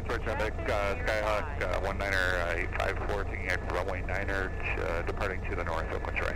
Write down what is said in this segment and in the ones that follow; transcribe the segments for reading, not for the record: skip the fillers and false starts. Oakland Troy traffic, Skyhawk 19er 854, taking exit runway 9er, departing to the north, Oakland Troy.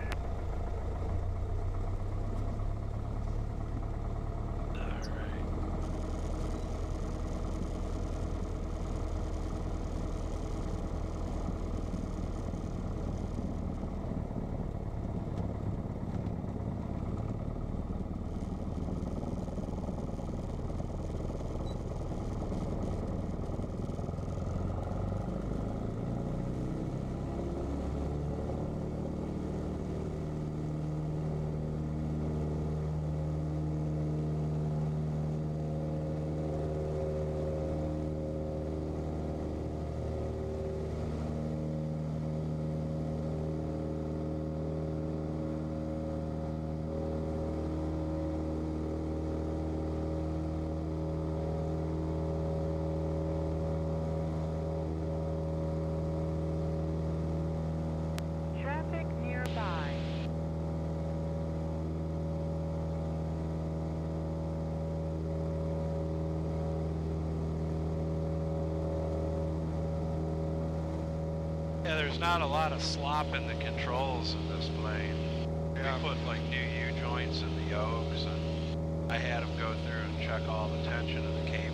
There's not a lot of slop in the controls of this plane. Yeah. We put like new U-joints in the yokes, and I had them go through and check all the tension of the cables.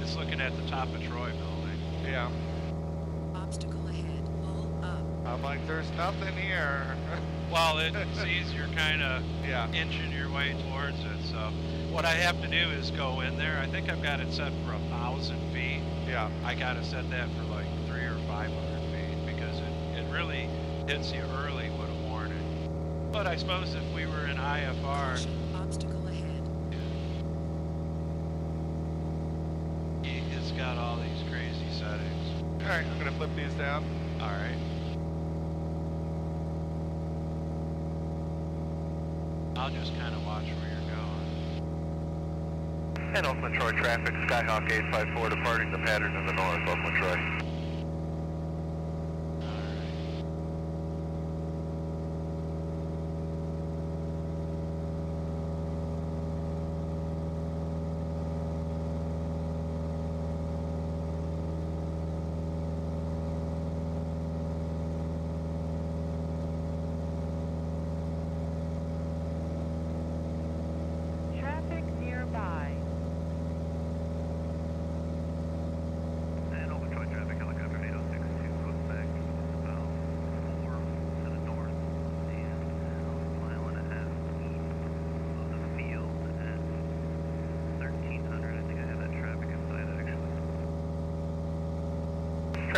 It's looking at the top of Troy building. Yeah. Obstacle ahead, pull up. I'm like, there's nothing here. Well, it's easier kind of inching your way towards it. So what I have to do is go in there. I think I've got it set for 1,000 feet. Yeah. I got to set that for like 300 or 500 feet because it really hits you early with a warning. But I suppose if we were in IFR. Obstacle ahead. Got all these crazy settings. Alright, I'm gonna flip these down. Alright. I'll just kind of watch where you're going. And Oakland Troy traffic, Skyhawk 854 departing the pattern to the north, Oakland Troy.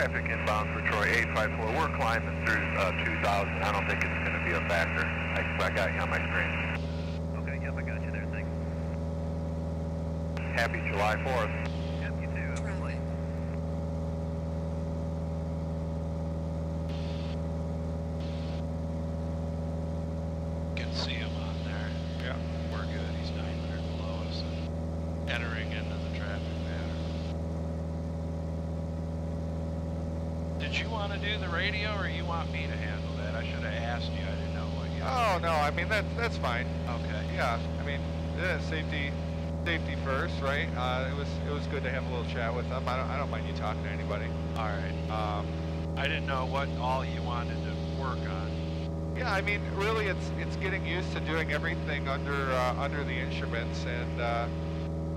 Traffic inbound for Troy 854. We're climbing through 2,000. I don't think it's going to be a factor. I got you on my screen. Okay, yep, I got you there. Thanks. Happy July 4th. Yep, you too. Traffic. You can see him on there. Yeah. We're good. He's 900 below us and entering into the traffic pattern. Did you want to do the radio, or you want me to handle that? I should have asked you. I didn't know what you. Oh no, I mean that's fine. Okay. Yeah, I mean safety first, right? It was good to have a little chat with them. I don't mind you talking to anybody. All right. I didn't know what all you wanted to work on. Yeah, I mean really, it's getting used to doing everything under the instruments, and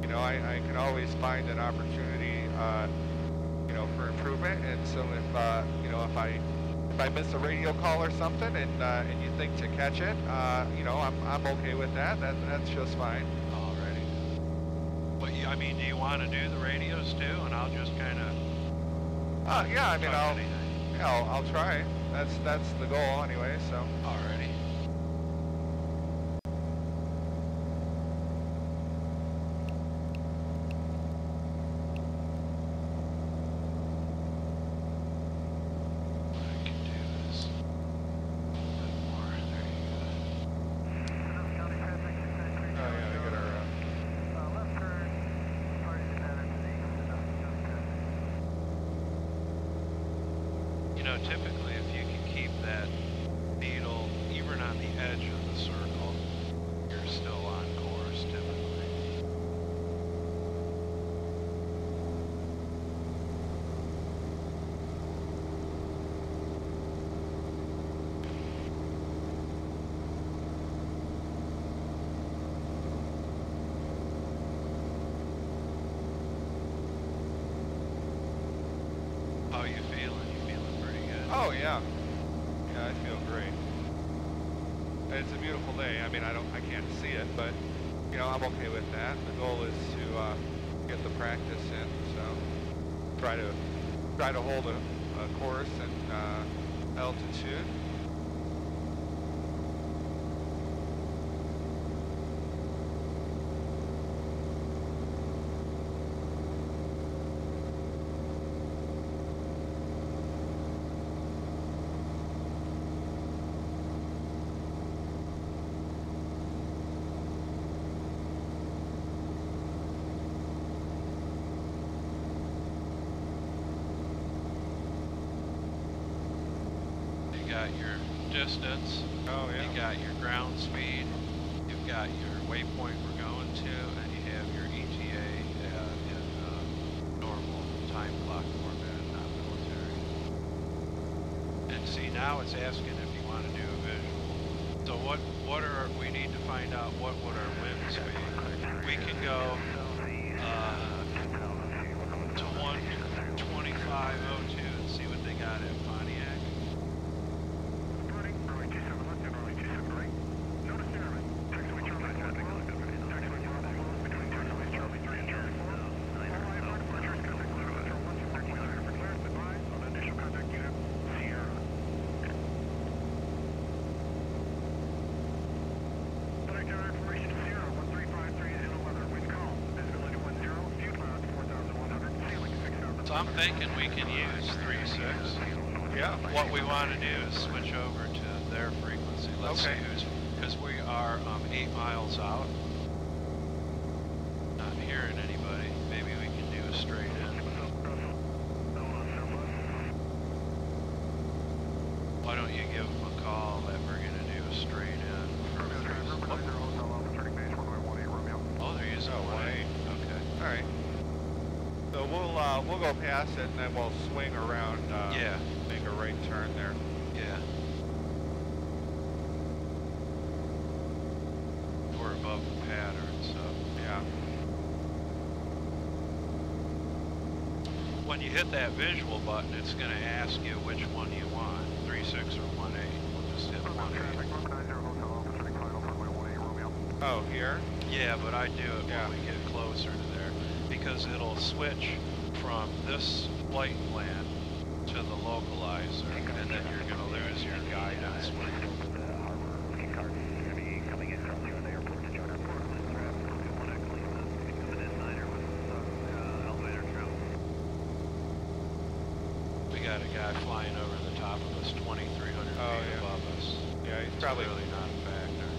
you know I can always find an opportunity. You know, for improvement, and so if you know, if I miss a radio call or something, and you think to catch it, you know, I'm okay with that. That's just fine. Alrighty. But I mean, do you want to do the radios too? And I'll just kind of. Yeah, I mean, I'll try. That's the goal anyway. So. Alrighty. Oh, yeah. Yeah, I feel great. It's a beautiful day. I mean, I can't see it, but, you know, I'm okay with that. The goal is to get the practice in, so try to hold a course and altitude. Your distance, oh, yeah. You got your ground speed, you've got your waypoint we're going to, and you have your ETA in normal time clock format, not military. And see, now it's asking if you want to do a visual. So what are we need to find out what our winds be? We can go to 125.02 and see what they got at. I'm thinking we can use 3.6. Yeah. What we want to do is switch over to their frequency. Let's okay. See, because we are 8 miles out. Not hearing anybody. Maybe we can do a straight in. Why don't you give them a call that we're going to do a straight in? Oh, they're using one-way. Okay. All right. So we'll go past it and then we'll swing around, yeah. Make a right turn there. Yeah. We're above the pattern, so yeah. When you hit that visual button, it's going to ask you which one you want, 3.6 or 1.8. We'll just hit 1.8. Oh, here? Yeah, but I do it yeah. When we get closer to there. Because it'll switch from this flight plan to the localizer, and then you're going to lose your guidance. We got a guy flying over the top of us, 2,300 feet yeah. Above us. Yeah, he's probably really not a factor.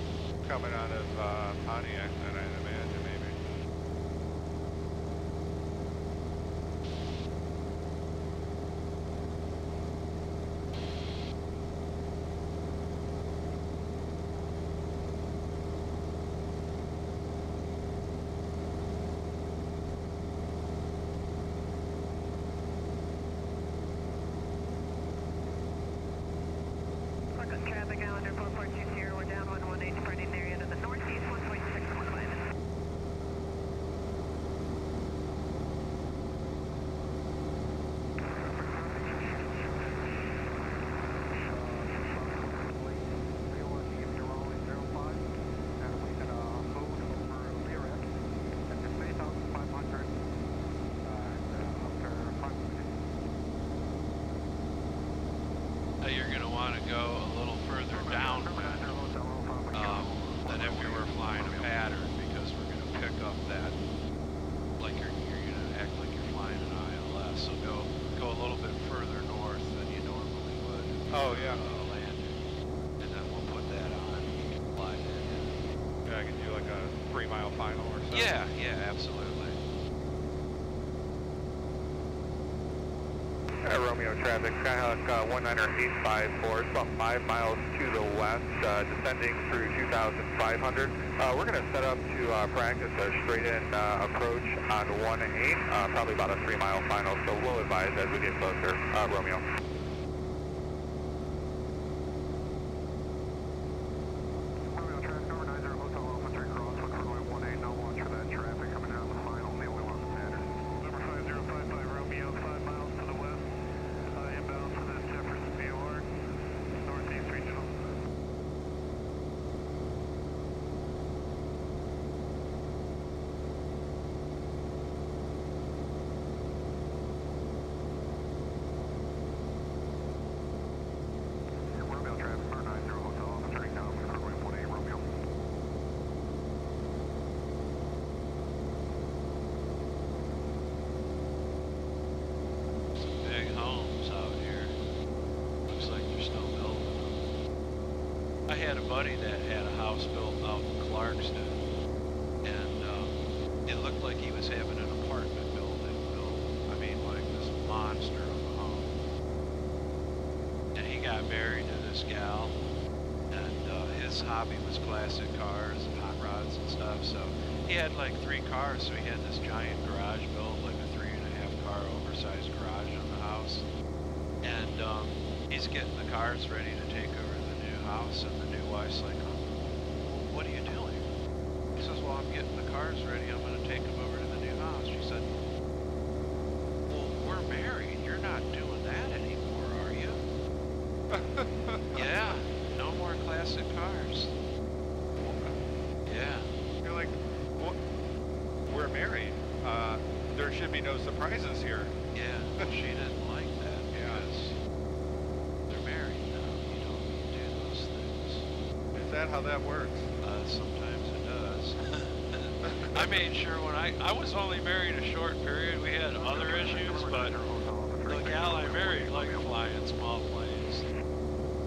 Coming out of Pontiac, then I imagine. Go a little further downwind than if we were flying a pattern, because we're going to pick up that, like you're going to act like you're flying an ILS, so go a little bit further north than you normally would. Oh, yeah. Landing, and then we'll put that on and you can fly that in. Yeah, I can do like a 3-mile final or something. Yeah, yeah, absolutely. Romeo traffic, Skyhawk 19854, it's about 5 miles to the west, descending through 2,500. We're going to set up to practice a straight-in approach on 1.8, probably about a 3-mile final, so we'll advise as we get closer, Romeo. Be had a buddy that had a house built out in Clarkston, and it looked like he was having an apartment building built. I mean, like this monster of a home. And he got married to this gal, and his hobby was classic cars and hot rods and stuff. So he had like 3 cars, so he had this giant garage built, like a 3.5-car oversized garage on the house. And he's getting the cars ready to take over the new house, and the new wife's like, "Oh, what are you doing?" He says, "Well, I'm getting the cars ready. I'm going to take them over to the new house." She said, "Well, we're married. You're not doing that anymore, are you?" "Yeah, no more classic cars." "Yeah." You're like, "Well, we're married. There should be no surprises here." Yeah, she didn't like that. Is that how that works? Sometimes it does. I made sure when I was only married a short period, we had other issues, but the gal I married liked flying small planes,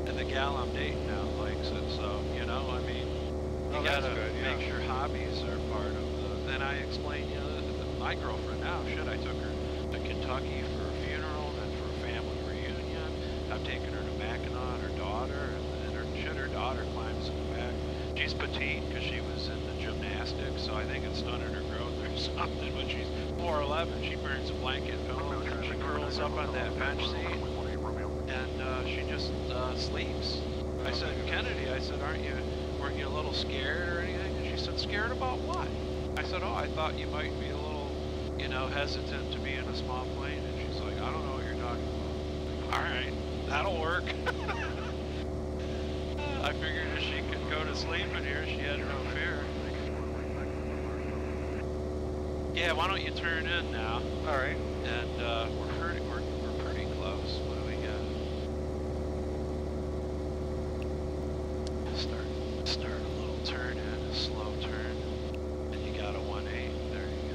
and the gal I'm dating now likes it, so, you know, I mean, you gotta make sure hobbies are part of the, then I explained, you know, my girlfriend now, I took her to Kentucky for a funeral, then for a family reunion, I've taken her to Mackinac, her daughter, her daughter climbs in the back. She's petite because she was in the gymnastics, so I think it stunted her growth or something. When she's 4'11", she burns a blanket pillow, she curls up on that bench seat, and she just sleeps. I said, "Kennedy," I said, "weren't you a little scared or anything?" And she said, "Scared about what?" I said, "Oh, I thought you might be a little, you know, hesitant to be in a small plane." And she's like, "I don't know what you're talking about." All right, that'll work. I figured if she could go to sleep in here, she had no fear. Yeah, why don't you turn in now? All right. And we're pretty close. What do we got? Start a little turn in, a slow turn, and you got a 1-8. There you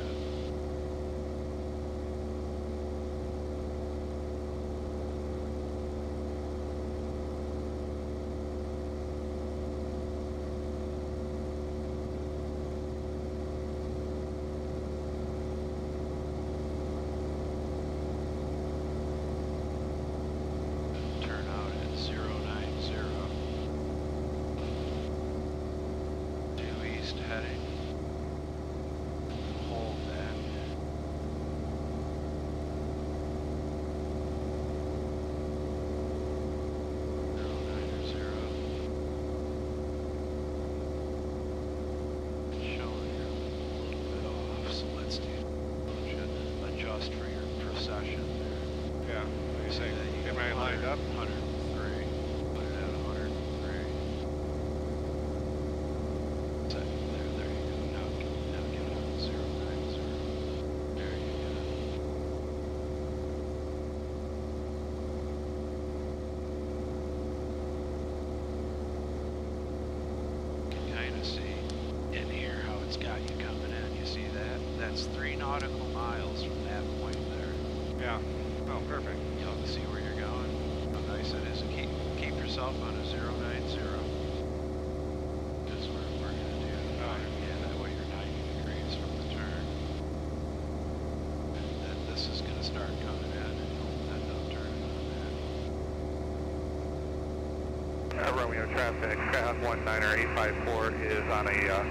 Traffic, Skyhawk 19854 is on a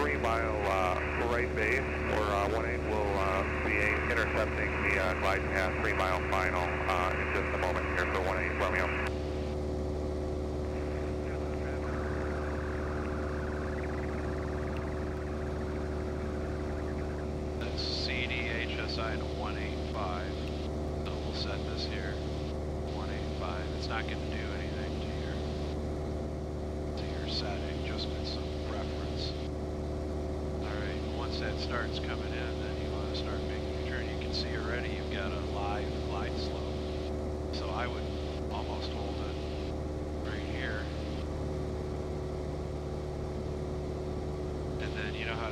3-mile right base, or 1-8 will be intercepting the glide path 3-mile final in just a moment here for 1-8 Romeo.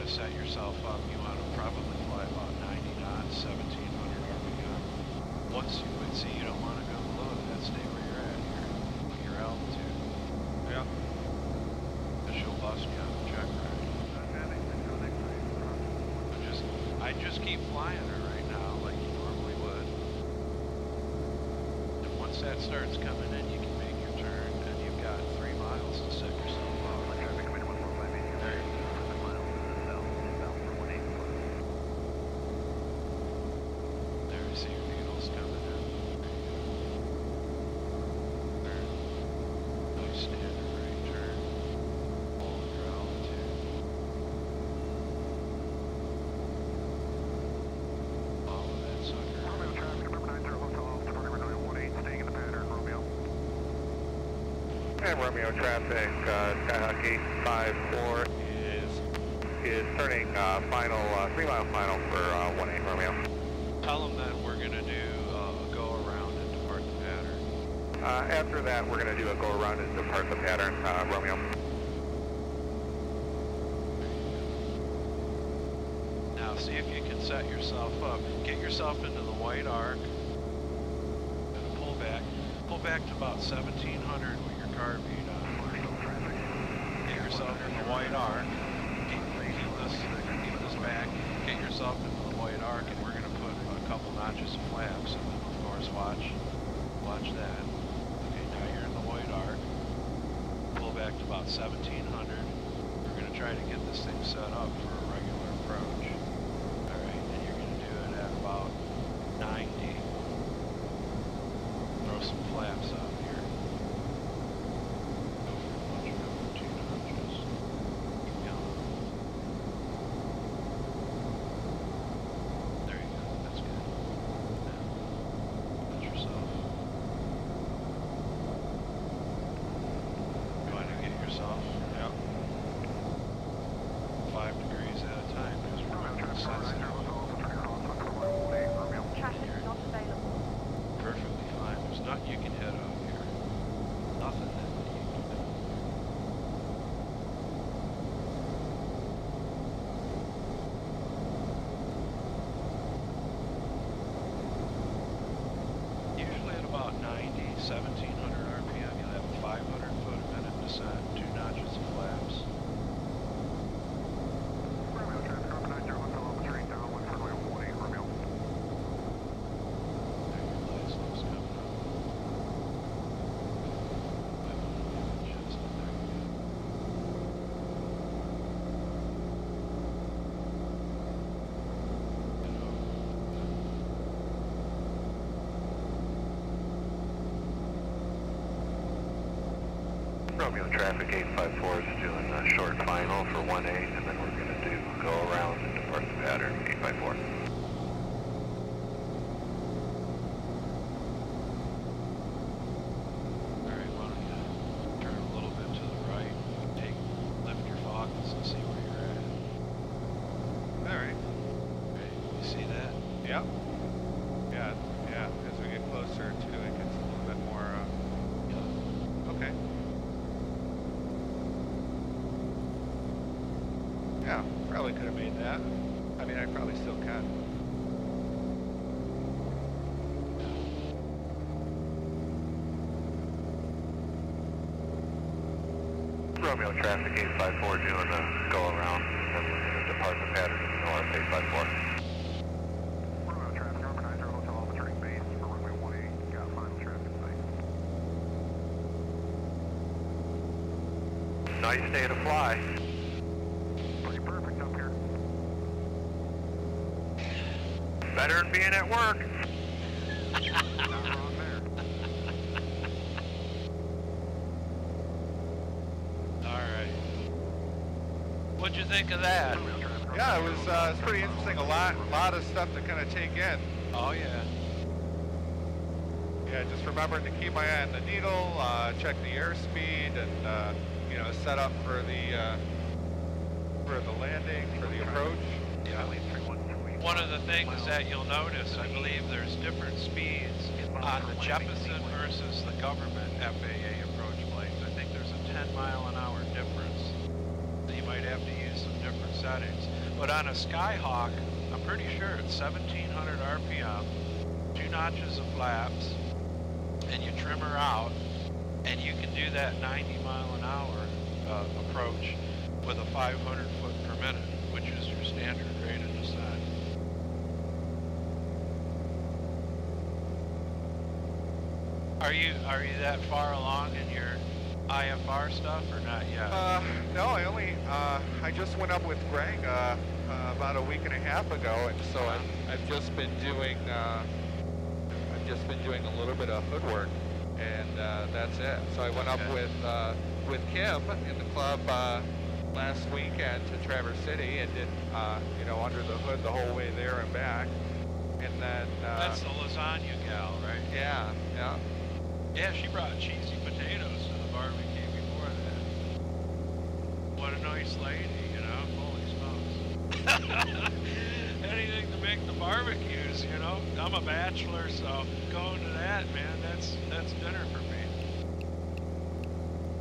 Set yourself up, you want to probably fly about 90 knots, 1700 RPM. Once you would see, you don't want to go below that, stay where you're at, your altitude. Yeah. just keep flying her right now like you normally would. And once that starts coming in, you can make your turn, and you've got 3 miles to set yourself up. There you go. Romeo traffic, Skyhawk 854 is turning final, 3 mile final for 18 Romeo. Tell them that we're going to do a go around and depart the pattern. After that, we're going to do a go around and depart the pattern, Romeo. Now see if you can set yourself up. Get yourself into the white arc. And pull back. Pull back to about 1700 with your car beat on. Get yourself in the white arc. Keep this back. Get yourself into the white arc, and we're going to put a couple notches of flaps. And then, of course, watch that. Okay, now you're in the white arc. Pull back to about 1700. We're going to try to get this thing set up for a regular approach. All right, and you're going to do it at about 90. Throw some flaps out here. Go for a bunch of over 2 notches. Keep going. There you go. That's good. Now, touch yourself. You want to get yourself? Yep. 5 degrees at a time, because we're going to set it up. Traffic not available. Perfectly. There's nothing you can hit out here. Nothing that you can do. Usually at about 90, 1700 RPM, you'll have a 500 foot a minute descent, 2 notches of flaps. Traffic 854 is doing a short final for 18, and then we're going to do go around and depart the pattern 854. All right, why don't you turn a little bit to the right, lift your focus and see where you're at. All right. Okay, you see that? Yep. Yeah, as we get closer to it gets a little bit more, yeah. Okay. Yeah, probably could have made that. I mean, I probably still can. Romeo traffic 854 doing a go around, and we're going to depart the pattern north 854. Nice day to fly. Pretty perfect up here. Better than being at work. Not wrong there. All right. What'd you think of that? Yeah, it was pretty interesting. A lot of stuff to kind of take in. Oh yeah. Yeah, just remembering to keep my eye on the needle, check the airspeed, and you know, set up for the landing, for the approach. Yeah. One of the things that you'll notice, I believe, there's different speeds on the Jeppesen versus the government FAA approach planes. I think there's a 10-mile-an-hour difference. So you might have to use some different settings. But on a Skyhawk, I'm pretty sure it's 1,700 RPM, 2 notches of flaps, and you trim her out, and you can do that 90-mile-an-hour approach with a 500 foot per minute, which is your standard rate of descent. Are you that far along in your IFR stuff or not yet? No, I only I just went up with Greg about a week and a half ago, and so I've just been doing a little bit of hood work, and that's it. So I went up with Kim in the club last weekend to Traverse City and did you know, under the hood the whole way there and back. And then that's the lasagna gal, right? Yeah, yeah. Yeah, she brought cheesy potatoes to the barbecue before that. What a nice lady, you know? Holy smokes. Anything to make the barbecues, you know? I'm a bachelor, so going to that, man, that's dinner for me.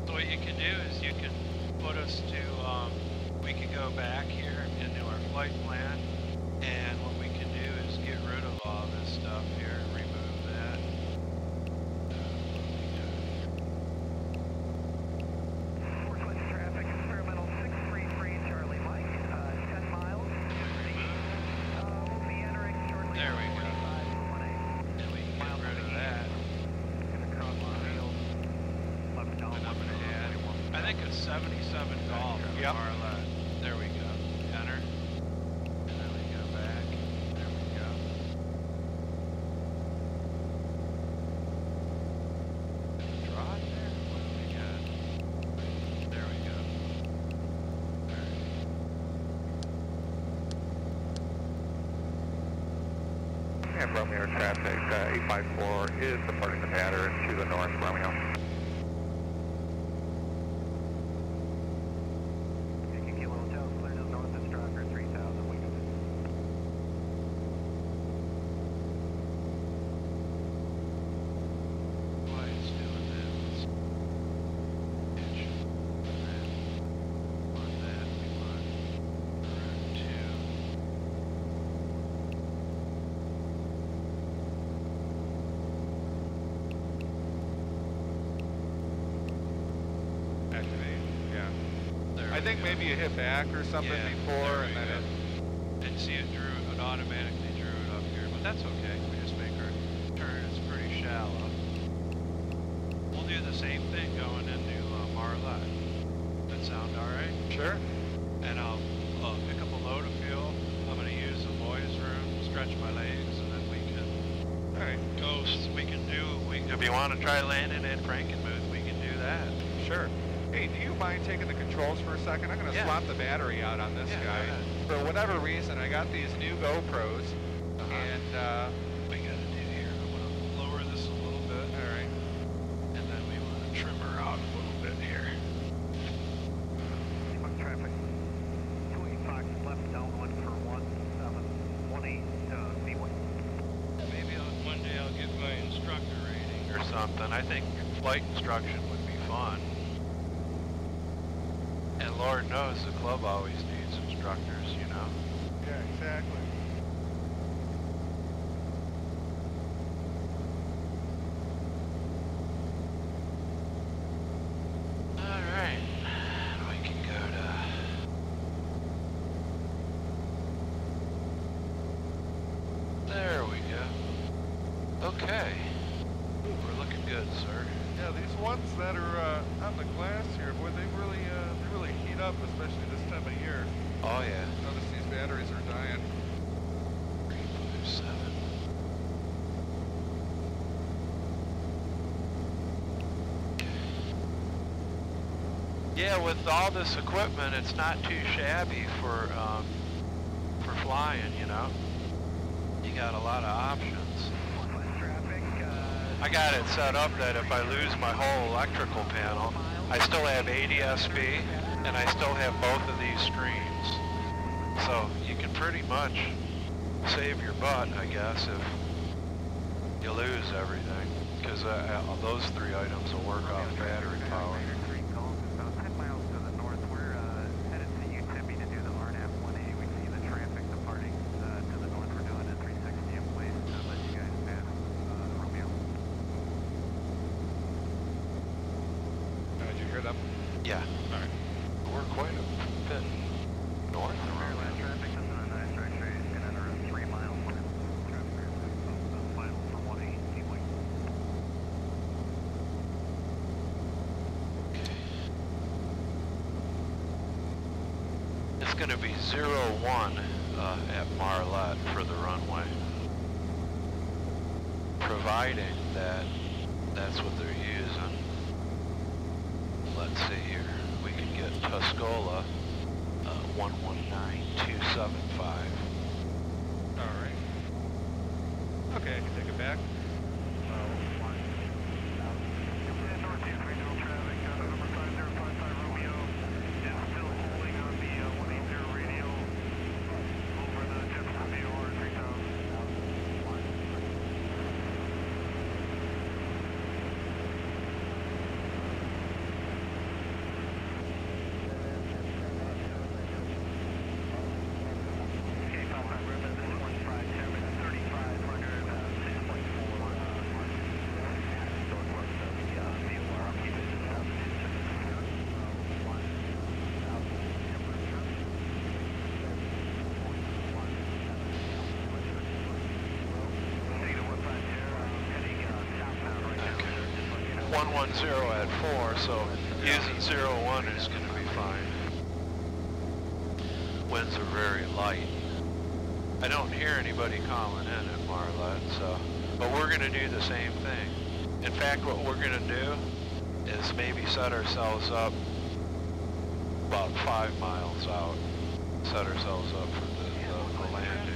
So what you can do is you can put us to, we can go back here into our flight plan, and what we can do is get rid of all this stuff here. Romeo traffic, 854 is departing the pattern to the north, Romeo. Take a kilo hotel, clear to the north of Stronger, 3000, wait a Why is doing that? I think maybe you hit back or something before, and then it didn't see it drew, it automatically drew it up here, but that's okay. We just make our turn, it's pretty shallow. We'll do the same thing going into Marlette. That sound alright? Sure. And I'll pick up a load of fuel. I'm going to use the boys' room, stretch my legs, and then we can go. We can do, if you want to try landing at Frankenmuth, we can do that. Sure. Hey, do you mind taking the controls for a second? I'm going to swap the battery out on this guy. For whatever reason, I got these new GoPros, and we got to do here. I want to lower this a little bit. All right. And then we want to trim her out a little bit here. Traffic. 28 Fox left down one for 1718 Seaway. Maybe one day I'll get my instructor rating or something. I think flight instruction would be fun. And Lord knows the club always needs instructors, you know? Yeah, exactly. Alright, we can go to... There we go. Okay. Ooh, we're looking good, sir. Yeah, these ones that are on the glass here, boy, they really heat up, especially this time of year. Oh yeah. Notice these batteries are dying. 357. Yeah, with all this equipment, it's not too shabby for flying. You know, you got a lot of options. I got it set up that if I lose my whole electrical panel, I still have ADS-B and I still have both of these screens. So you can pretty much save your butt, I guess, if you lose everything, because those three items will work off battery power. Yeah. All right. We're quite a bit north of Maryland. Traffic is in a nice direction. It's going to enter a 3 mile limit. Traffic is in a final for 180. going to be 01 at Marlette for the runway, providing that that's what they're using. Let's see here, we can get Tuscola 119275. Alright. Okay, I can take it back. So using 01 is going to be fine. Winds are very light. I don't hear anybody calling in at Marlette, so. But we're going to do the same thing. In fact, what we're going to do is maybe set ourselves up about 5 miles out. Set ourselves up for the landing.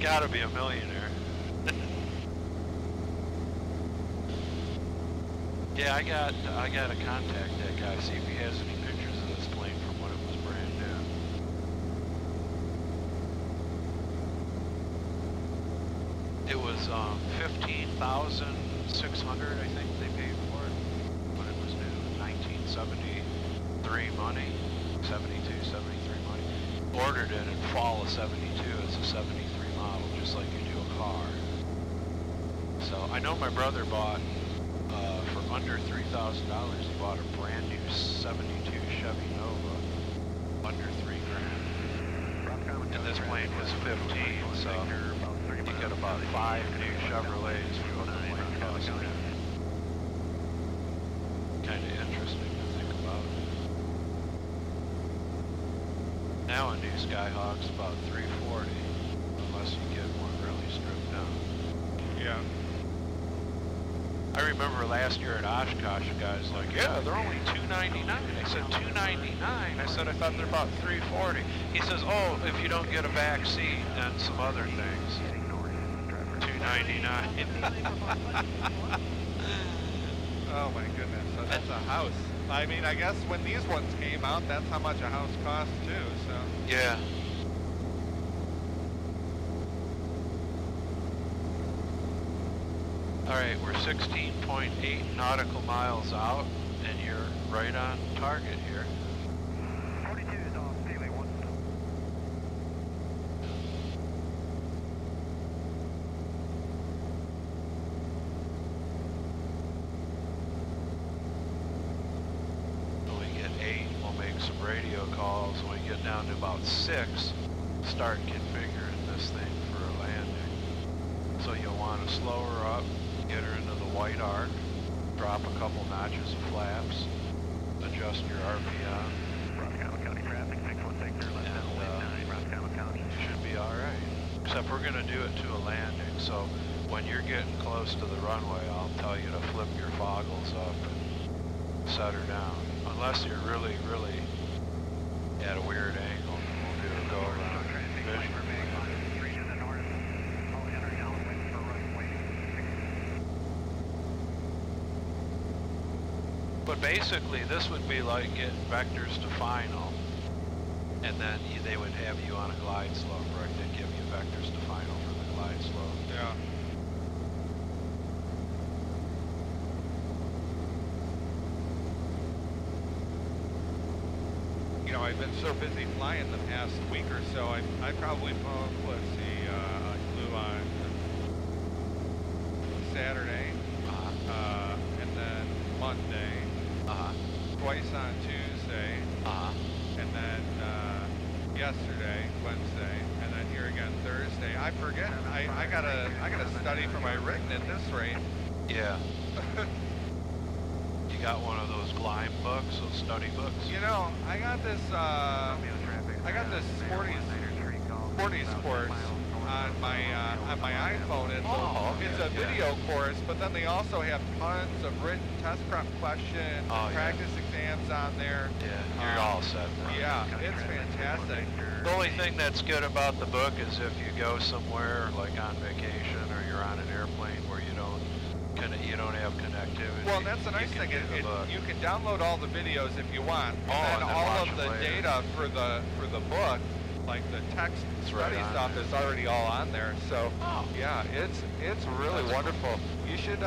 Gotta be a millionaire. Yeah, I got to contact that guy, see if he has any pictures of this plane from when it was brand new. It was $15,600, I think they paid for it when it was new, 1973 money, 72, 73 money. Ordered it in fall of 72. It's a 73. Just like you do a car. So I know my brother bought, for under $3,000, he bought a brand new 72 Chevy Nova, under $3,000. And this plane was 15, so you get about 5 new Chevrolets for what the plane cost. Kind of interesting to think about. Now a new Skyhawk's about $340. Unless you get one really stripped down. Yeah. I remember last year at Oshkosh, the guy's like, yeah, they're only $299. I said, $299? I said, I thought they're about $340. He says, oh, if you don't get a back seat and some other things, $299. Oh my goodness, so that's a house. I mean, I guess when these ones came out, that's how much a house cost too, so. Yeah. Alright, we're 16.8 nautical miles out, and you're right on target here. 42 is off, daily 1. When we get 8, we'll make some radio calls. When we get down to about 6, start configuring this thing for a landing. So you'll want to slow her up. Get her into the white arc, drop a couple notches of flaps, adjust your RPM. Roscommon County traffic, 616, and Roscommon County. Should be alright. Except we're going to do it to a landing, so when you're getting close to the runway, I'll tell you to flip your foggles up and set her down. Unless you're really, really at a weird angle, we'll do a go around. But basically, this would be like getting vectors to final, and then they would have you on a glide slope, right? They'd give you vectors to final for the glide slope. Yeah. You know, I've been so busy flying the past week or so, I probably flown, let's see, I flew on Saturday, and then Monday, twice on Tuesday, and then yesterday, Wednesday, and then here again Thursday. I forget. I gotta study for my rig at this rate. Yeah. You got one of those glide books, those study books? You know, I got this. Sporty's course on my iPhone. It's a video course, but then they also have tons of written test prep questions, practice exams on there. Yeah, you're all set. Bro. Yeah, it's fantastic. The only thing that's good about the book is if you go somewhere like on vacation or you're on an airplane where you don't have connectivity. Well, that's the nice thing. You can download all the videos if you want, and all of the data for the book, like the text study stuff, is already all on there. So yeah, it's really wonderful. You should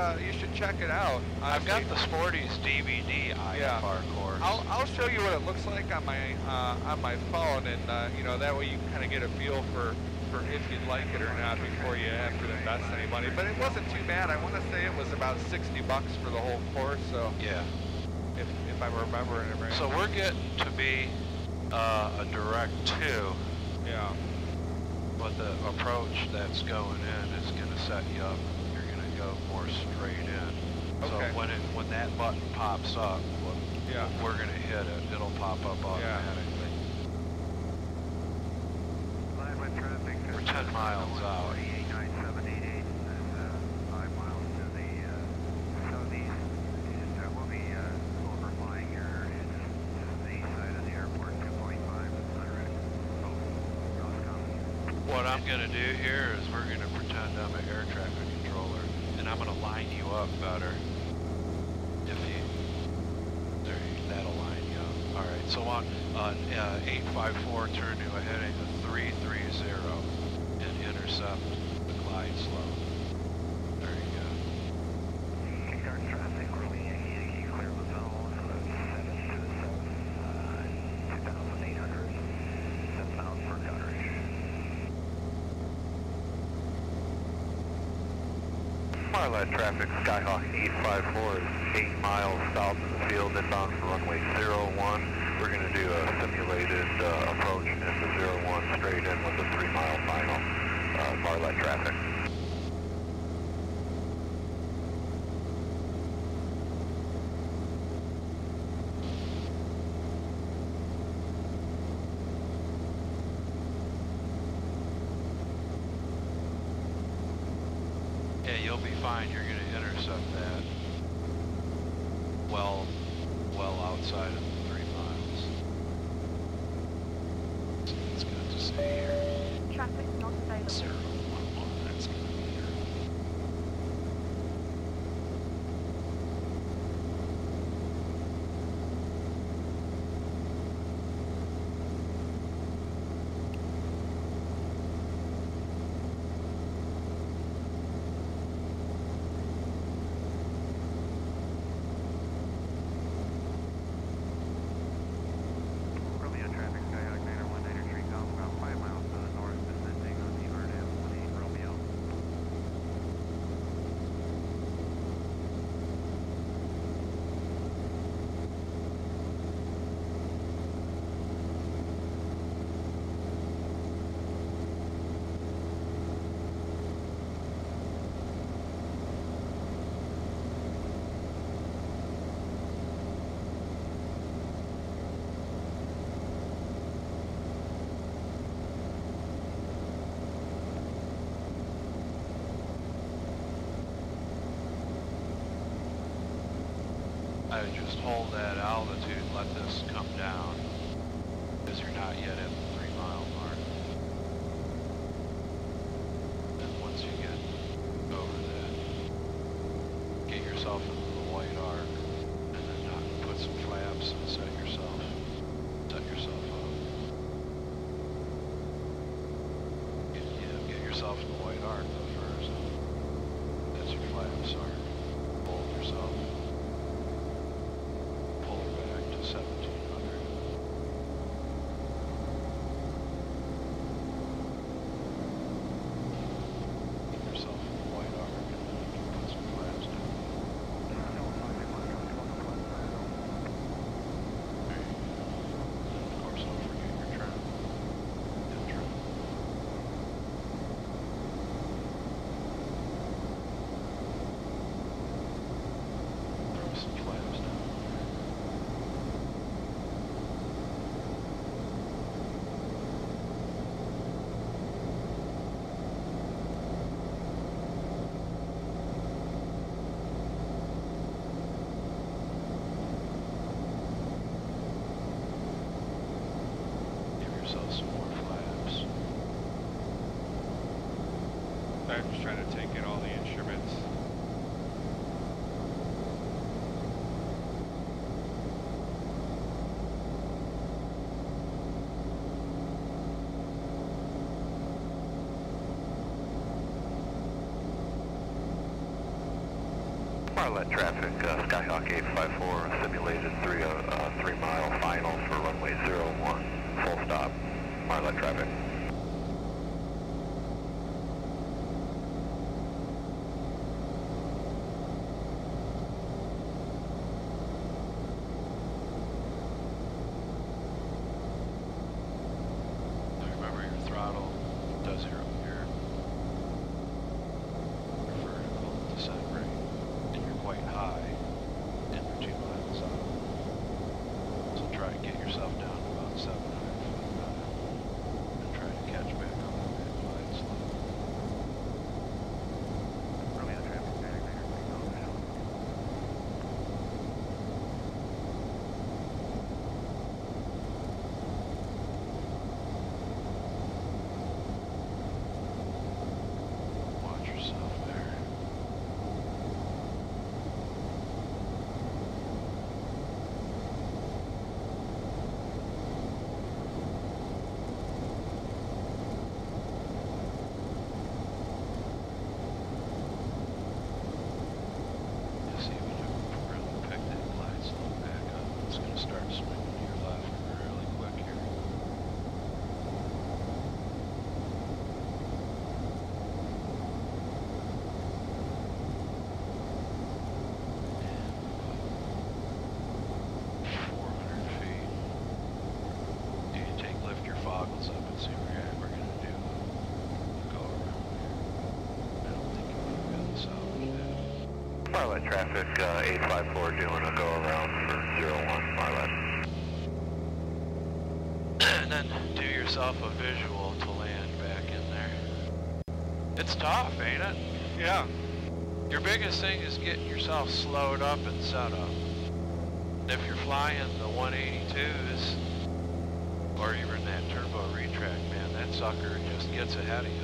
check it out. I've got the Sporty's DVD IFR course. I'll show you what it looks like on my phone, and you know, that way you can kind of get a feel for if you'd like it or not before you have to invest any money. But it wasn't too bad. I want to say it was about $60 for the whole course. So yeah, if I'm remembering it right. So we're getting to be a direct two. Yeah. But the approach that's going in is going to set you up. You're going to go more straight in. Okay. So when that button pops up, we're going to hit it. It'll pop up automatically. Yeah. We're 10 miles out. 89788 is 5 miles to the southeast, and we'll be overflying your the side of the airport, 2.5. What I'm going to do here is we're going to pretend I'm an air traffic controller, and I'm going to line you up better. That'll line you up. All right, so on 854, turn to a heading of 330 and intercept the glide slope. There you go. Radar traffic, Romeo Yankee, clear the zone, 727, 2,800, 7 pounds per coverage. Marlette traffic, Skyhawk 854 is 8 miles south of the field, inbound from runway 01. We're going to do a simulated approach into 01 straight in with a 3-mile final, Marlette traffic. Yeah, you'll be fine. You're going to intercept that well outside of the 3 miles. It's good to see here. Traffic not available. 011, that's going to be just hold that altitude, let this come down, because you're not yet at the 3-mile mark. And once you get over that, get yourself into the white arc, and then not yourself in the white arc first. That's your flaps arc. Hold yourself. Pull back to 1700. Keep yourself in the white arc and then you can put some flaps down. There you go. And of course don't forget your trim. Some more flaps. I'm just trying to take in all the instruments. Marlette traffic, Skyhawk 854, simulated 3 mile final for runway 01, full stop. Marlette traffic. Remember your throttle does your vertical descent rate, and you're quite high, and you're 2 miles out. So try and get yourself down to about 700. Marlette traffic, 854 doing a go around for 01 Marlette. And then do yourself a visual to land back in there. It's tough, ain't it? Yeah. Your biggest thing is getting yourself slowed up and set up. And if you're flying the 182s, or even that turbo retract, man, that sucker just gets ahead of you.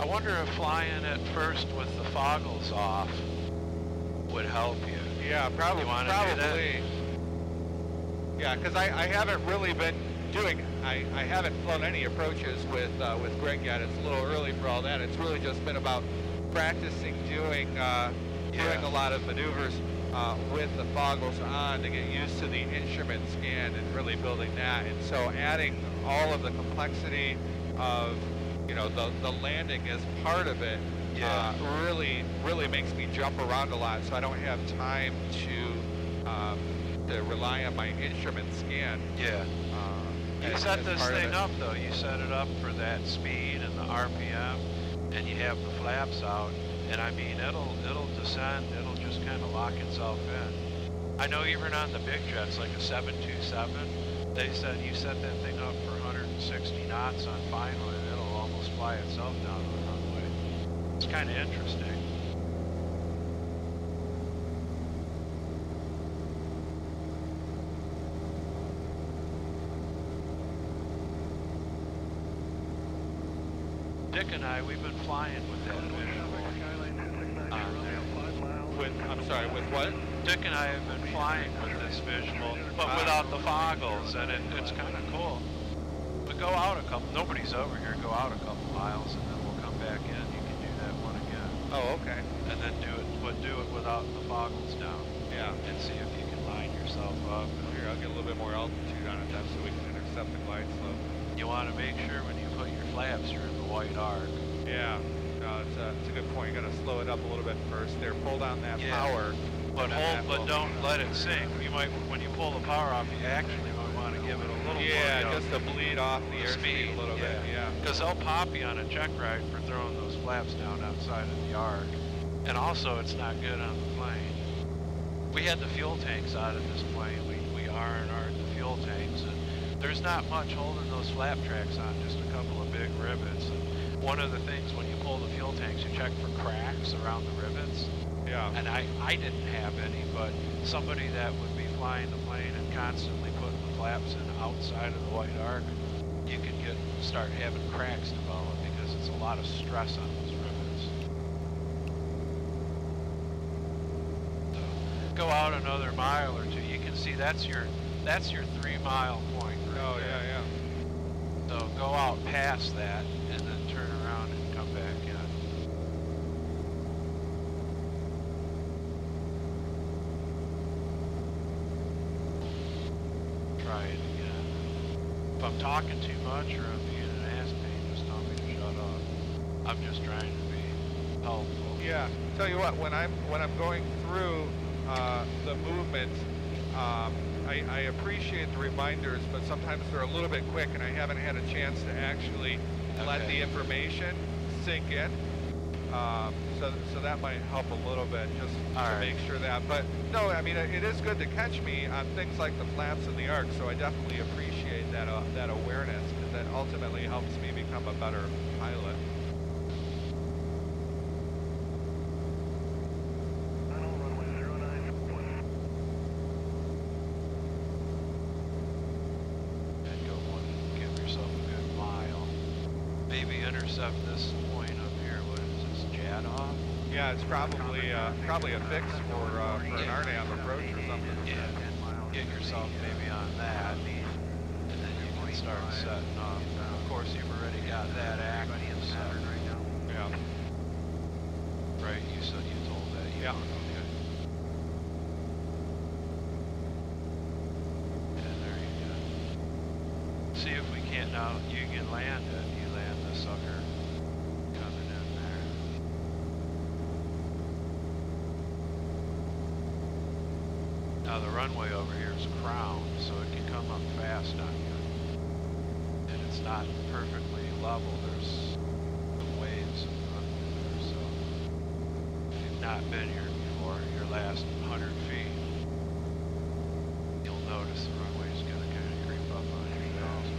I wonder if flying at first with the foggles off would help you. Yeah, probably. You probably. Yeah, because I haven't really been doing. I haven't flown any approaches with Greg yet. It's a little early for all that. It's really just been about practicing doing doing a lot of maneuvers with the foggles on to get used to the instrument scan and really building that. And so adding all of the complexity of the landing is part of it. Yeah. Really makes me jump around a lot, so I don't have time to rely on my instrument scan. Yeah. You set this thing up though. You set it up for that speed and the RPM, and you have the flaps out. And I mean, it'll descend. It'll just kind of lock itself in. I know even on the big jets, like a 727, they said you set that thing up for 160 knots on final, and it'll almost fly itself down the runway. It's kind of interesting. Dick and I, we've been flying with that visual. With what? Dick and I have been flying with this visual, but without the foggles, and it's kind of cool. We go out a couple, nobody's over here, go out a couple miles, and then we'll come back in. You can do that one again. Oh, okay. And then do it without the foggles down. Yeah. And see if you can line yourself up. Here, I'll get a little bit more altitude on it, so we can intercept the glide slope. You want to make sure when you put your flaps, you're in the white arc. Yeah, no, it's a good point. You got to slow it up a little bit first. There, pull down that power, but don't let it sink. You might, when you pull the power off, you actually might want to give it a little. Yeah, more, just to bleed off the airspeed a little bit. Yeah, because they'll pop you on a check ride for throwing those flaps down outside of the arc, and also it's not good on the plane. We had the fuel tanks out of this plane. We R&R'd the fuel tanks. And there's not much holding those flap tracks on, just a couple of big rivets. And one of the things when you pull the fuel tanks, you check for cracks around the rivets. Yeah. And I didn't have any, but somebody that would be flying the plane and constantly putting the flaps in outside of the white arc, you could start having cracks develop because it's a lot of stress on those rivets. So go out another mile or two, you can see that's your 3 mile point. Oh, yeah, yeah. So go out past that and then turn around and come back in. Try it again. If I'm talking too much or I'm being an ass pain, just tell me to shut up. I'm just trying to be helpful. Yeah. Tell you what, when I'm going through the movement, I appreciate the reminders, but sometimes they're a little bit quick, and I haven't had a chance to actually let the information sink in. So that might help a little bit, just to make sure that. But no, I mean it is good to catch me on things like the flaps and the arc. So I definitely appreciate that that awareness, because that ultimately helps me become a better pilot. This point up here, what is this, Jadoff? Yeah, it's probably a fix for an RNAV approach or something. Yeah, get yourself maybe on that, and then you can start setting up. Of course, you've already got that active centered right now. Yeah. Right, you said you told that. Yeah. Okay. And there you go. See if we can't now, you can land it. Sucker coming in there. Now the runway over here is crowned, so it can come up fast on you. And it's not perfectly level, there's some waves in the runway there, so if you've not been here before, your last 100 feet, you'll notice the runway's going to kind of creep up on you fast.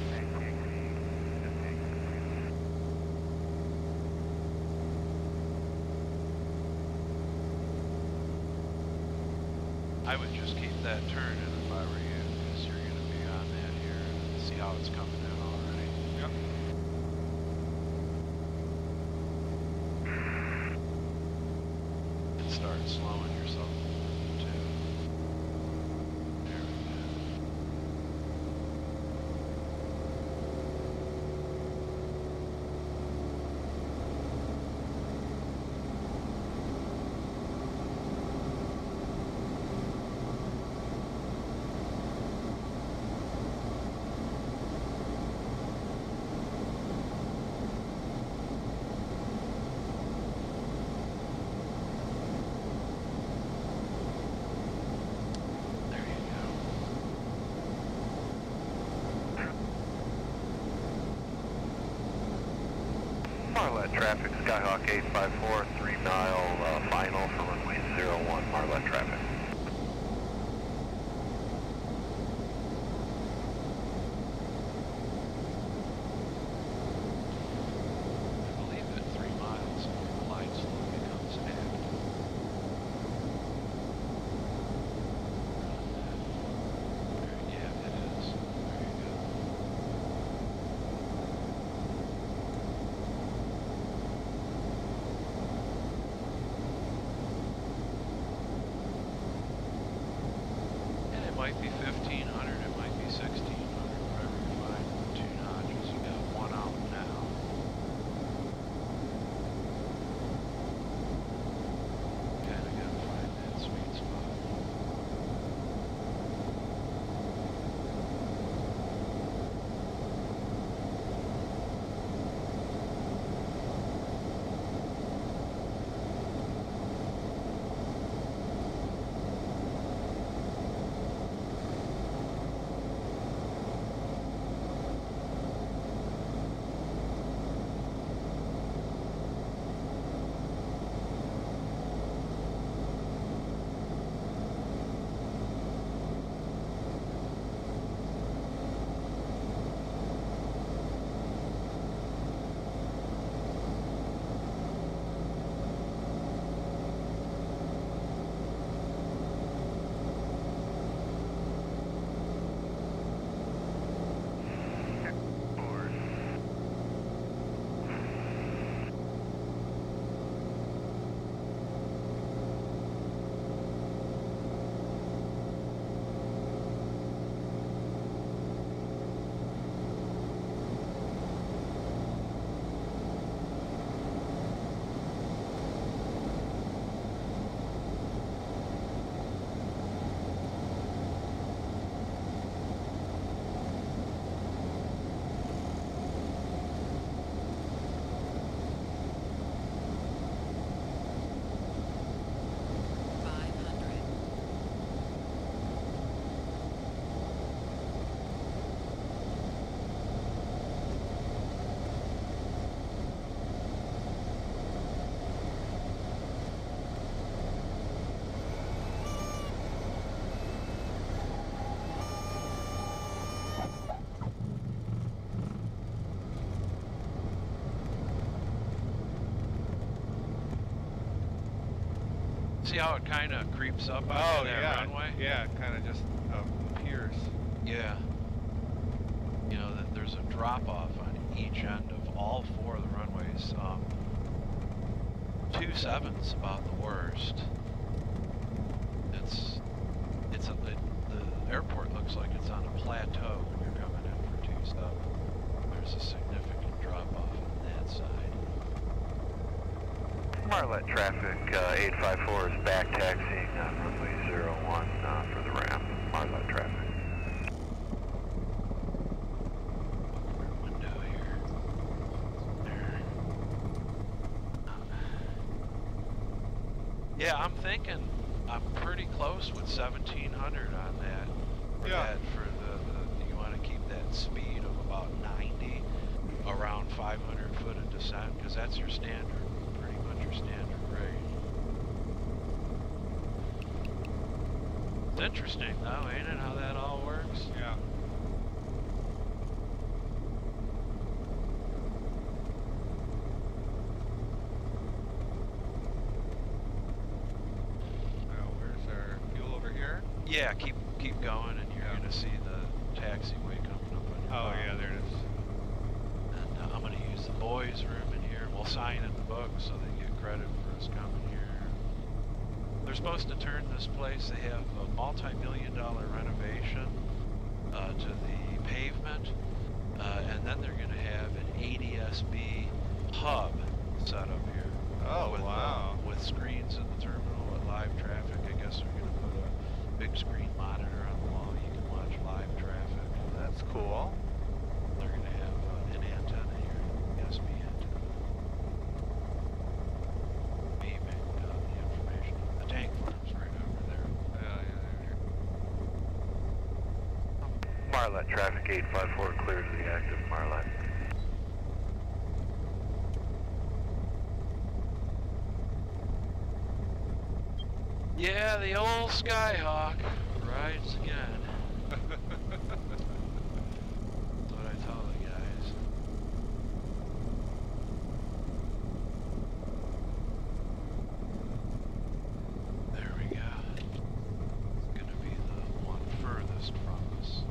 I would just keep that turn in if I were you, because you're going to be on that here and see how it's coming in already. Yep. And start slowing yourself too. There we Marlette traffic, Skyhawk 854, 3 mile final for runway 01, Marlette traffic. I believe at 3 miles, the light slowly becomes active. Yeah, it is. Very good. might be 1500, it might be 1600, whatever you find. Two notches, you got 1 out now. Kind of got to find that sweet spot. See how it kind of creeps up out of that runway? Yeah, it kind of just appears. Yeah. You know, that there's a drop-off on each end of all 4 of the runways. 27's about the worst. The airport looks like it's on a plateau when you're coming in for 27. There's a significant drop-off on that side. Marlette traffic, 854 is back taxiing on runway 01 for the ramp. Marlette traffic. Window here. There. Yeah, I'm thinking I'm pretty close with 1700 on that. For you want to keep that speed of about 90 around 500 foot of descent, because that's your standard. Standard rate. It's interesting though, ain't it, how that all works? Yeah. Now, where's our fuel over here? Yeah, keep going and you're gonna see the taxiway coming up on your bottom. Yeah, there it is. And I'm gonna use the boys' room in here. We'll sign in the book so that credit for us coming here. They're supposed to turn this place. They have a multi-million-dollar renovation to the pavement, and then they're going to have an ADS-B hub set up here. Oh, wow. With screens in the terminal and live traffic. I guess they're going to put a big screen monitor on the wall. You can watch live traffic. That's cool. They're going to have an antenna here, an ADS-B antenna. Marlette traffic 854 clears the active Marlette. Yeah, the old Skyhawk rides again. That's what I tell the guys. There we go. It's gonna be the one furthest from us.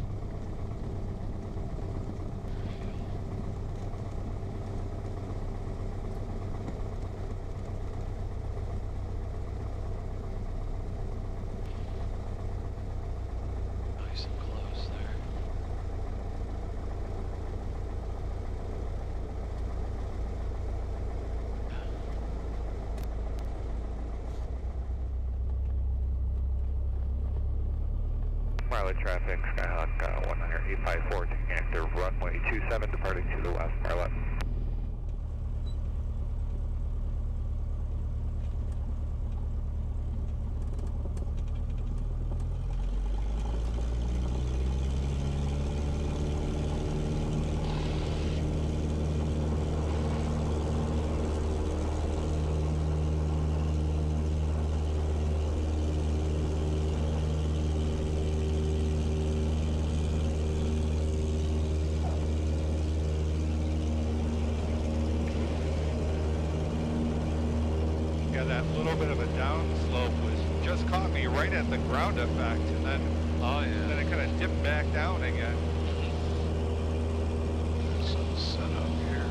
Marlette traffic, Skyhawk 100 854, taking active runway 27, departing to the west, Marlette. That little bit of a downslope was just caught me right at the ground effect, and then then it kind of dipped back down again. There's some setup here.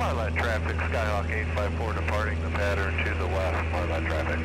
Marlette traffic, Skyhawk 854 departing the pattern to the west, Marlette traffic.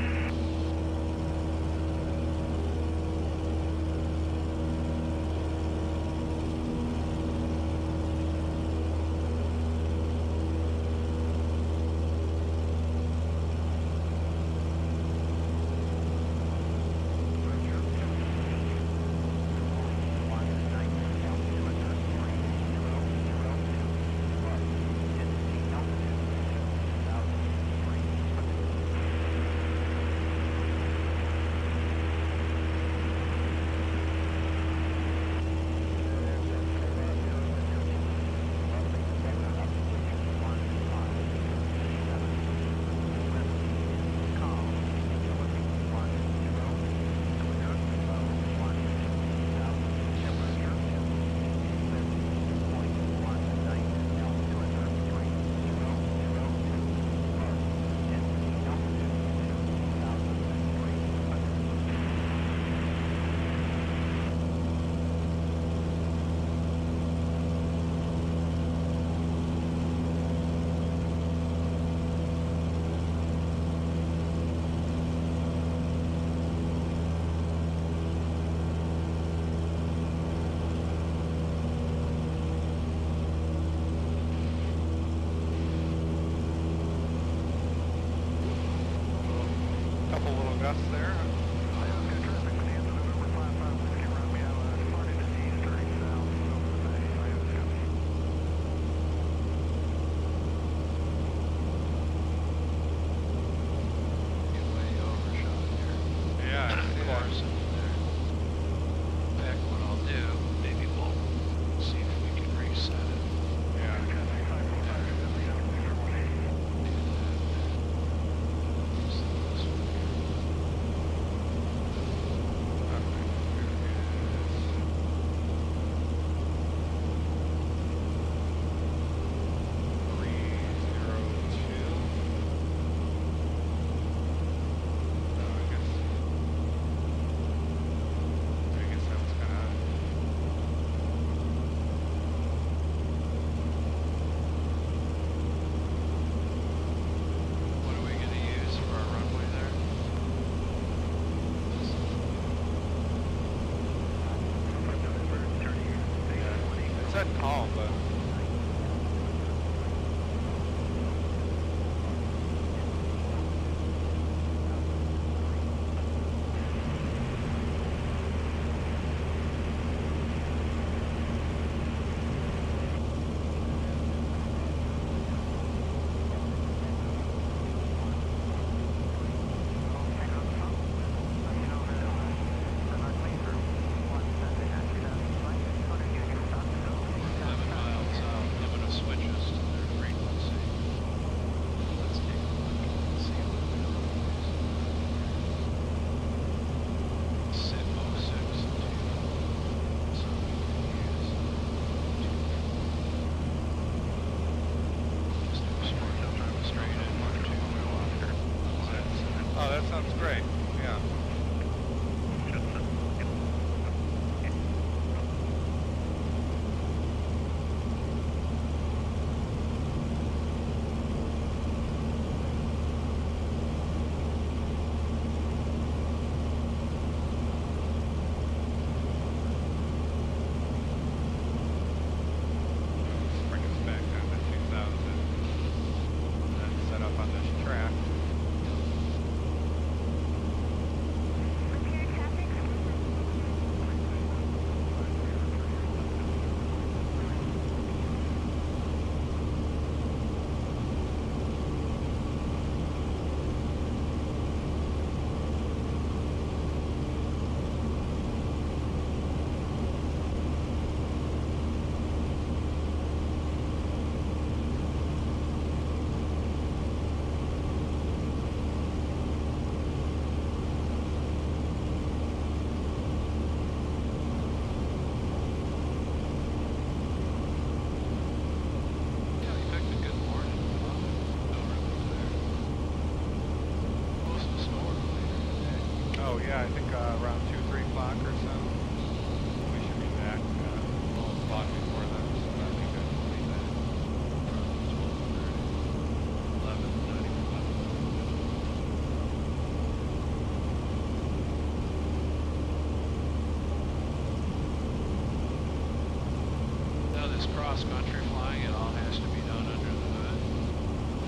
this cross-country flying, it all has to be done under the hood?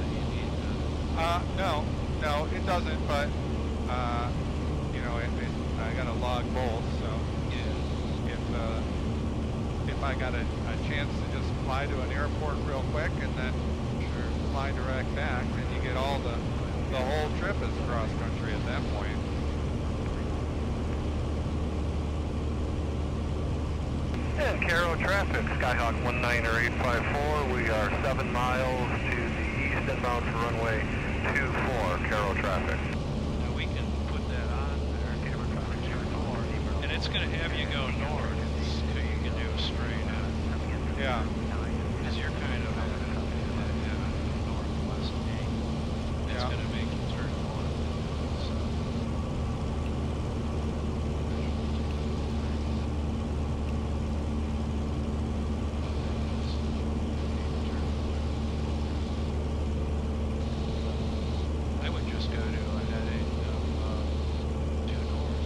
Do you need to? No, it doesn't, but, you know, I got to log both, so yeah. If I got a chance to just fly to an airport real quick and then fly direct back, then you get all the whole trip is cross-country at that point. And Caro traffic, Skyhawk 19854, we are 7 miles to the east inbound for runway 24, Caro traffic. Now we can put that on there, and it's going to have you go north, so you can do a straight out. Yeah. Because you're kind of at a northwest angle. It's going to make you turn north. So. I would just go to a heading of due north.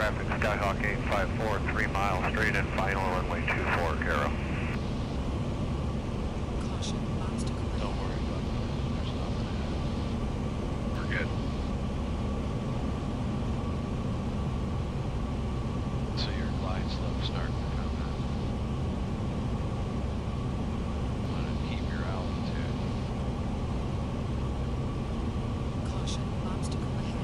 traffic, Skyhawk 854, 3 miles straight and final runway 24, Caro. Caution, obstacle. Don't worry about it. There's nothing. We're good. So your glide slope starting to come out. I'm going to keep your altitude. Caution, obstacle ahead.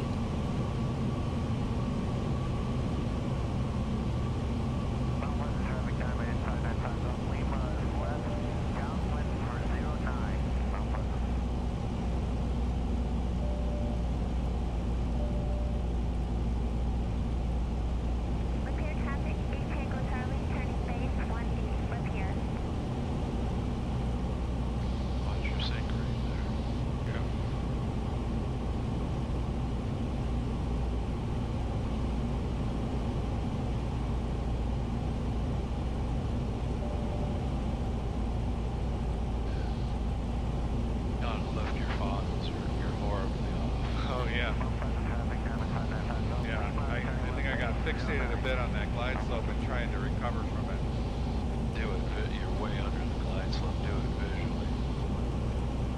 Fixated a bit on that glide slope and trying to recover from it. Do it, you're way under the glide slope, do it visually.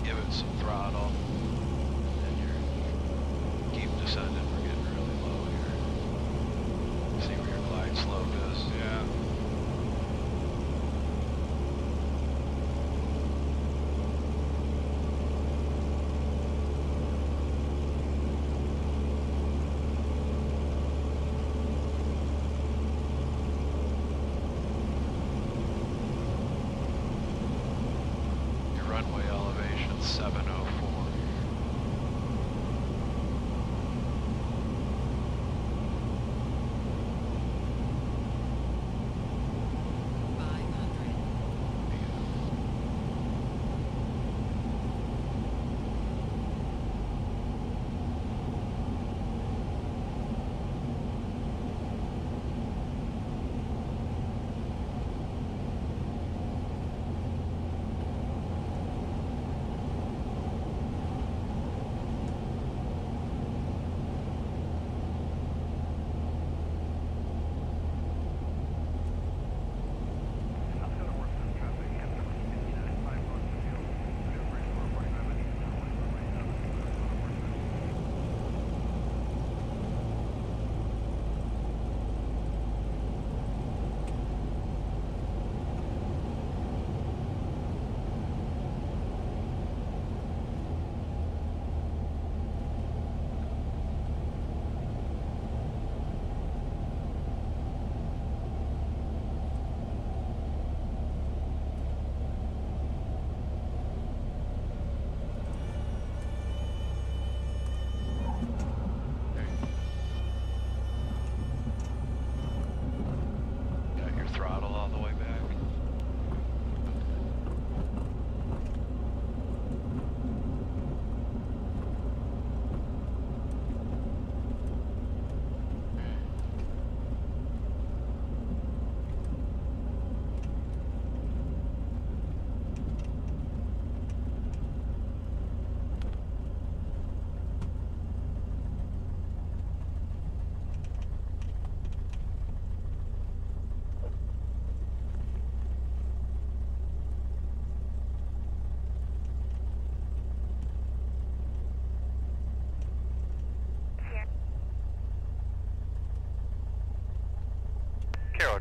Give it some throttle, and you're keep descending, we're getting really low here. See where your glide slope is? Yeah. Runway elevation 704.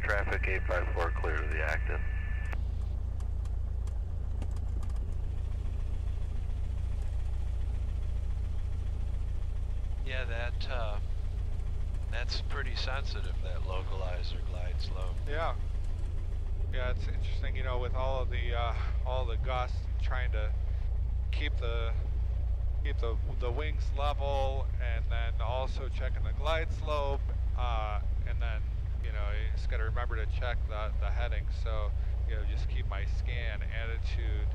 Traffic 854 clear to the active. Yeah, that's pretty sensitive, that localizer glide slope. Yeah. Yeah, it's interesting, you know, with all of the gusts, trying to keep the wings level, and then also checking the glide slope, and then, you know, you just got to remember to check the heading. So, you know, just keep my scan, attitude,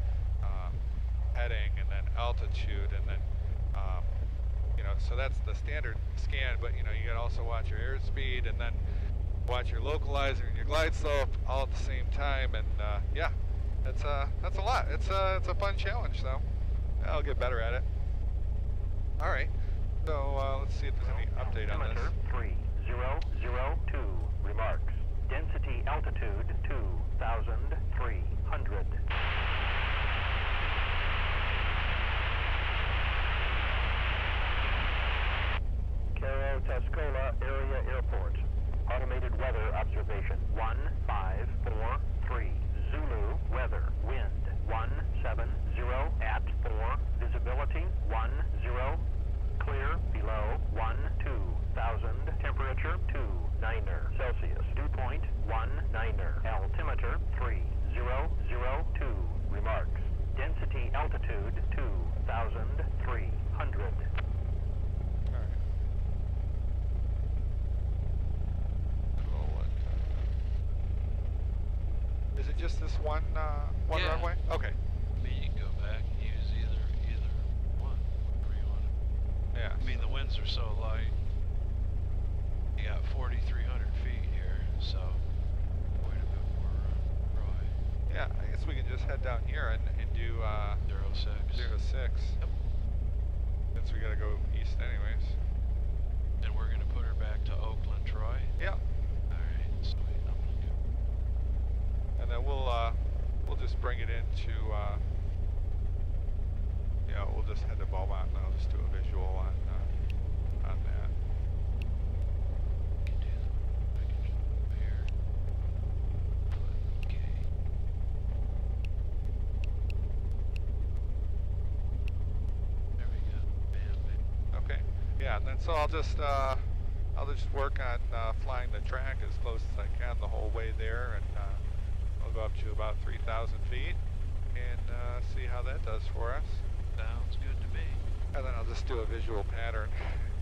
heading, and then altitude, and then, you know, so that's the standard scan. But, you know, you got to also watch your airspeed and then watch your localizer and your glide slope all at the same time. And yeah, that's a lot. It's a fun challenge, though. I'll get better at it. All right. So let's see if there's any update on this. 3 0 0. embarks. Density altitude 2,300. Caro Tuscola Area Airport. Automated weather observation 1543. Zulu weather. Wind 170 at 4. Visibility 10. Clear below 12,000. Temperature 2.9 Celsius. Dew point 19. Altimeter 3002. Remarks. Density altitude 2,300. Is it just this one yeah. Runway? Okay. You can go back and use either one, whatever you want to. Yeah. I mean, the winds are so light. You got 4,300 feet here, so quite a bit more dry. Yeah, I guess we can just head down here and do 06. Yep. Since we gotta go east anyways. And we're gonna put her back to Oakland/Troy. Yep. Alright, sweet. And then we'll just bring it into yeah, we'll just head to Beaumont and I'll just do a visual on that. There we go. Okay. Yeah, and then so I'll just work on flying the track as close as I can the whole way there and go up to about 3,000 feet and see how that does for us. Sounds good to me. And then I'll just do a visual pattern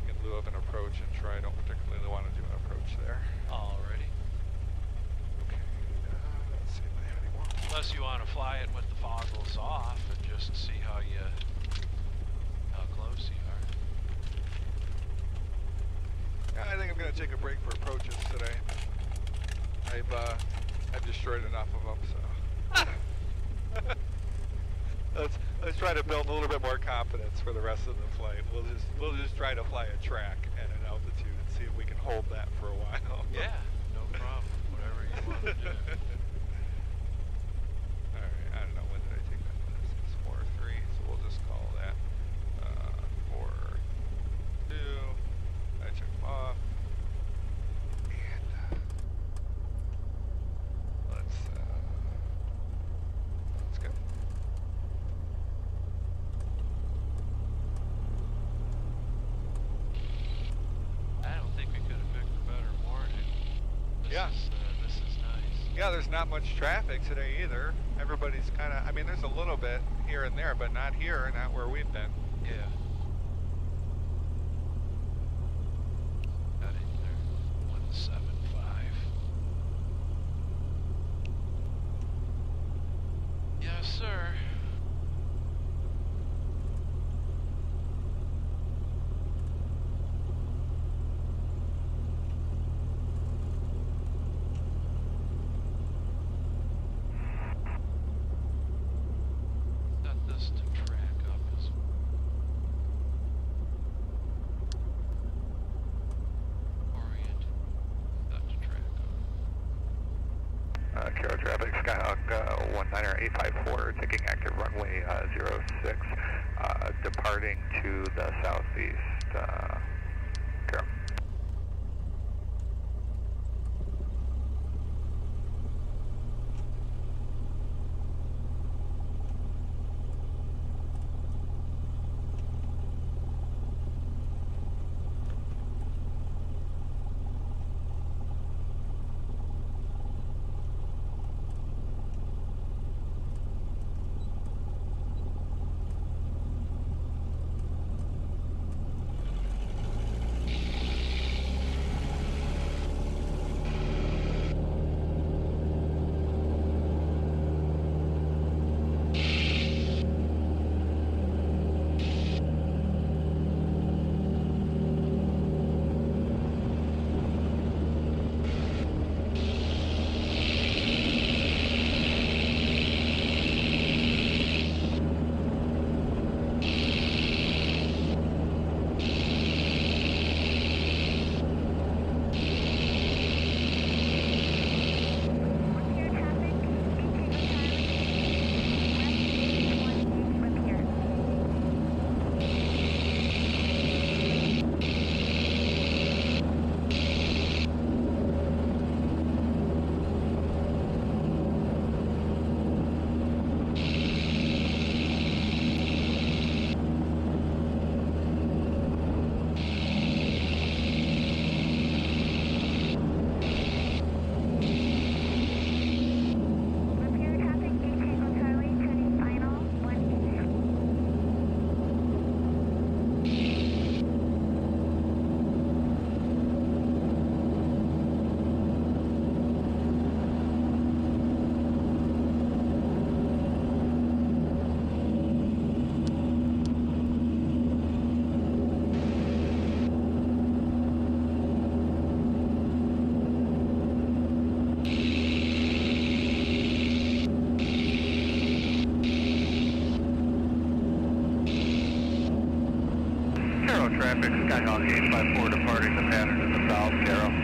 in lieu of an approach and try. I don't particularly want to do an approach there. Alrighty. Okay. Let's see if I have any more. Unless you want to fly it with the foggles off and just see how close you are. I think I'm going to take a break for approaches today. I've destroyed enough of them, so let's try to build a little bit more confidence for the rest of the flight. We'll just try to fly a track at an altitude and see if we can hold that for a while. Yeah, no problem. Whatever you want to do. All right, I don't know when did I take that last. It's 4-3, so we'll just call that 4-2. I took them off. Not much traffic today either. Everybody's kind of, I mean, there's a little bit here and there, but not here, not where we've been. Yeah. Got it there. 175. Yes, sir. traffic, Skyhawk 854 departing the pattern to the south, Caro.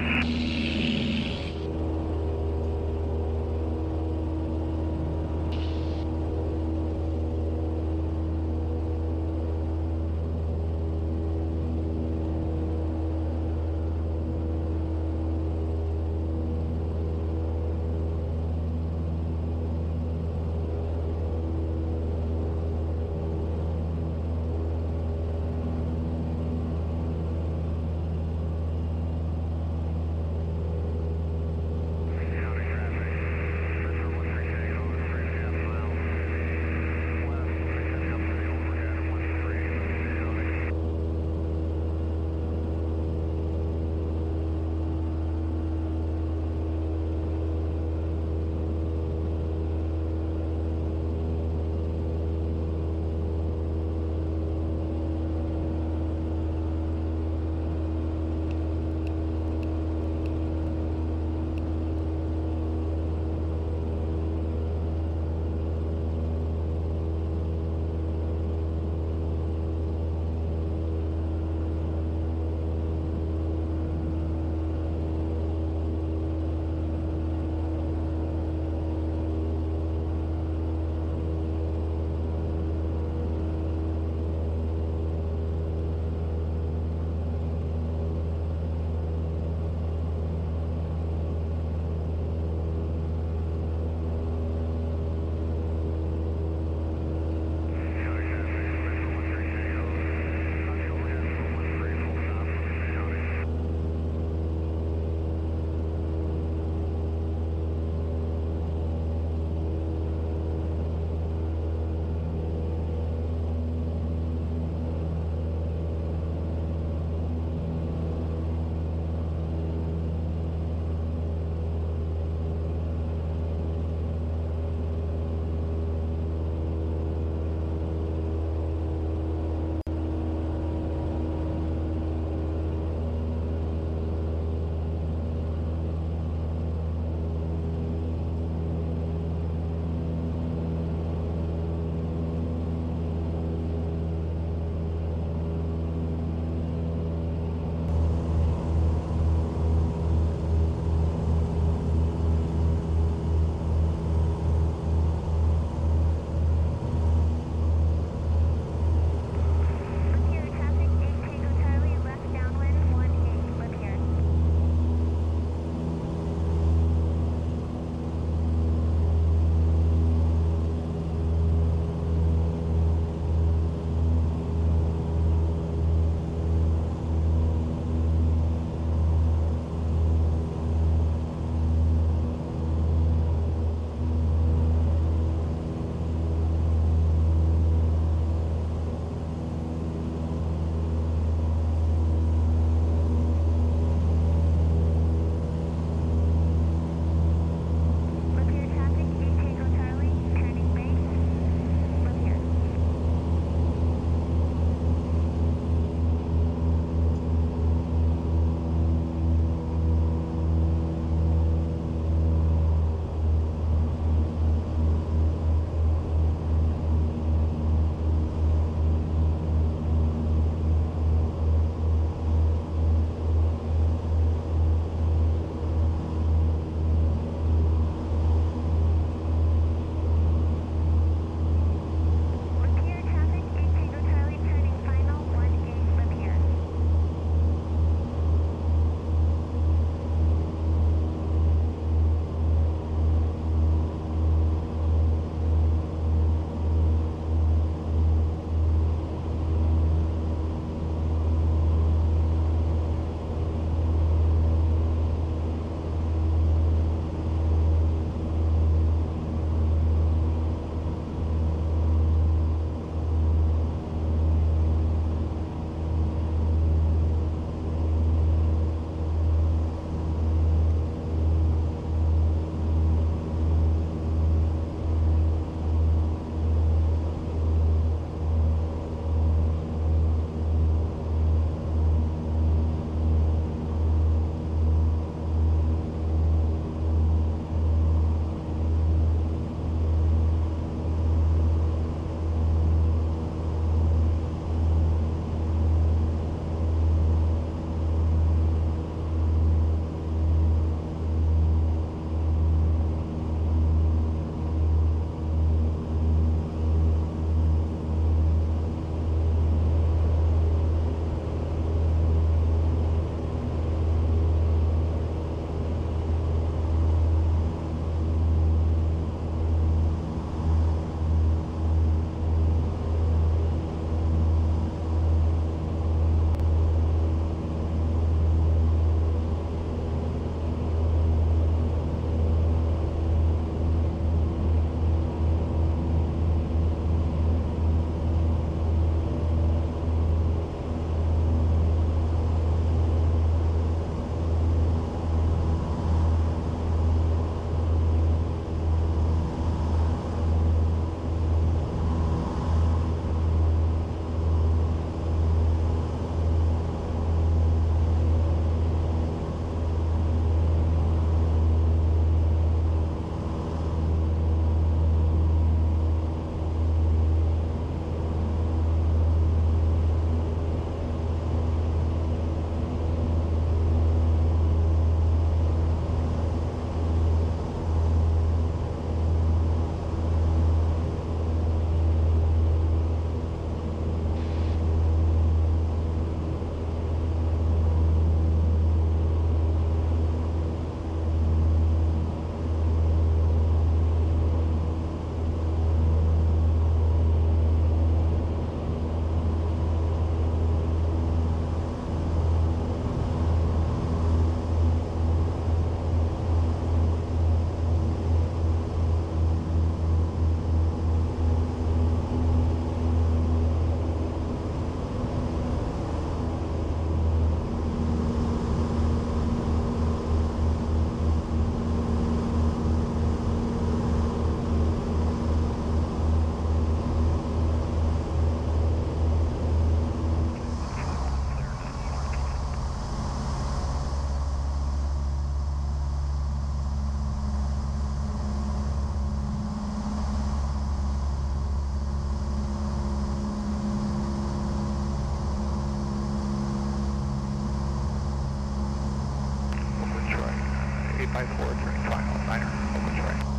by forward, final, niner, Oakland/Troy.